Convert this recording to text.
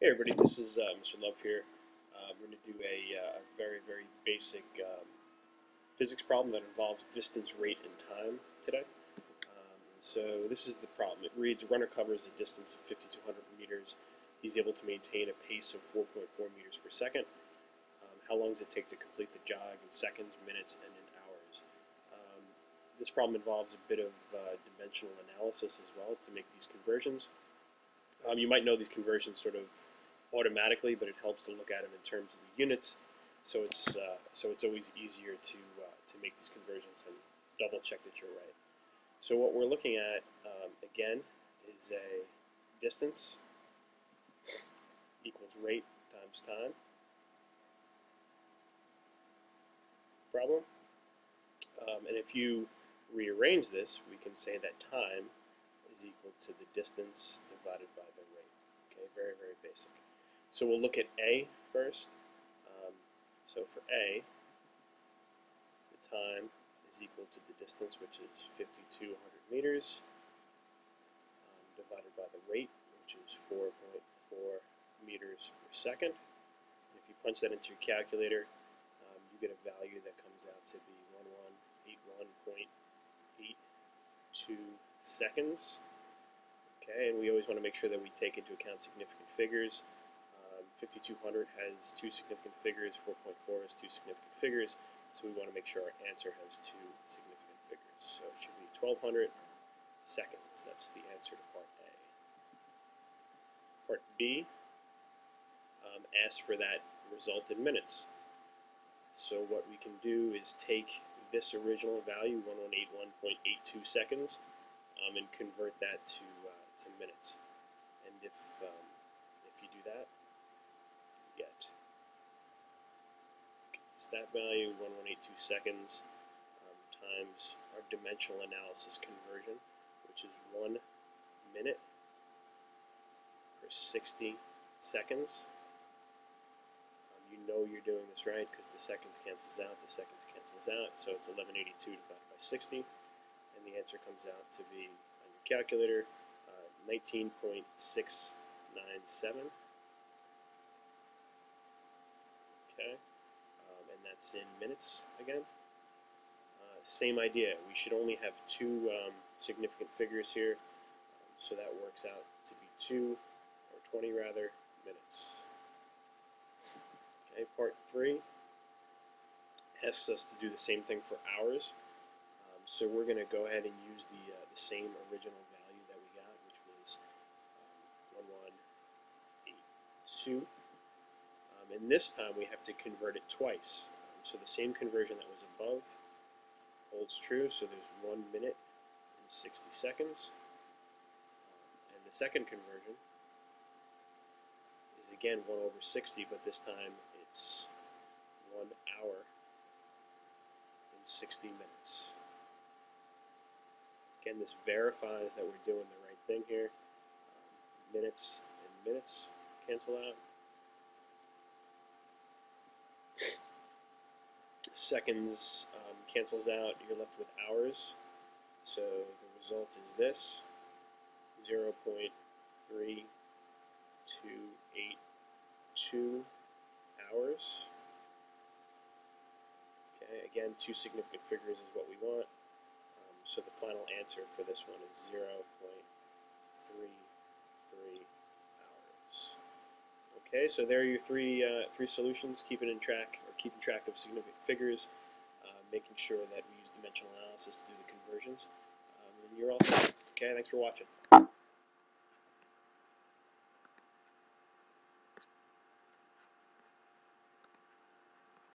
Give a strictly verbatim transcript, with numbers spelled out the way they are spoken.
Hey everybody, this is uh, Mister Love here. Uh, we're going to do a uh, very, very basic um, physics problem that involves distance, rate, and time today. Um, so this is the problem. It reads, a runner covers a distance of fifty-two hundred meters. He's able to maintain a pace of four point four meters per second. Um, how long does it take to complete the jog in seconds, minutes, and in hours? Um, this problem involves a bit of uh, dimensional analysis as well to make these conversions. Um, you might know these conversions sort of automatically, but it helps to look at them in terms of the units, so it's uh, so it's always easier to uh, to make these conversions and double check that you're right. So what we're looking at um, again is a distance equals rate times time problem, um, and if you rearrange this, we can say that time is equal to the distance divided by the rate. Okay, very, very basic. So we'll look at A first. Um, so for A, the time is equal to the distance, which is fifty-two hundred meters, um, divided by the rate, which is four point four meters per second. And if you punch that into your calculator, um, you get a value that comes out to be eleven eighty-one point eight two seconds. Okay, and we always want to make sure that we take into account significant figures. Um, fifty-two hundred has two significant figures, four point four has two significant figures, so we want to make sure our answer has two significant figures. So it should be twelve hundred seconds. That's the answer to part A. Part B um, asks for that result in minutes. So what we can do is take this original value, eleven eighty-one point eight two seconds, Um, and convert that to uh, to minutes. And if um, if you do that, get okay, so that value eleven eighty-two seconds um, times our dimensional analysis conversion, which is one minute per sixty seconds. Um, you know you're doing this right because the seconds cancels out. The seconds cancels out, so it's eleven eighty-two divided by sixty. And the answer comes out to be, on your calculator, uh, nineteen point six nine seven. Okay, um, and that's in minutes again. Uh, same idea. We should only have two um, significant figures here, um, so that works out to be two, or twenty rather, minutes. Okay, part three asks us to do the same thing for hours. So we're going to go ahead and use the, uh, the same original value that we got, which was um, eleven eighty-two. Um, and this time we have to convert it twice. Um, so the same conversion that was above holds true. So there's one minute and sixty seconds. Um, and the second conversion is again one over sixty, but this time it's one hour and sixty minutes. Again, this verifies that we're doing the right thing here. Um, minutes and minutes cancel out. Seconds um, cancels out. You're left with hours. So the result is this, zero point three two eight two hours. Okay, again, two significant figures is what we want. So the final answer for this one is zero point three three hours. Okay, so there are your three uh, three solutions: keeping in track or keeping track of significant figures, uh, making sure that we use dimensional analysis to do the conversions, um, and you're all set. Okay, thanks for watching.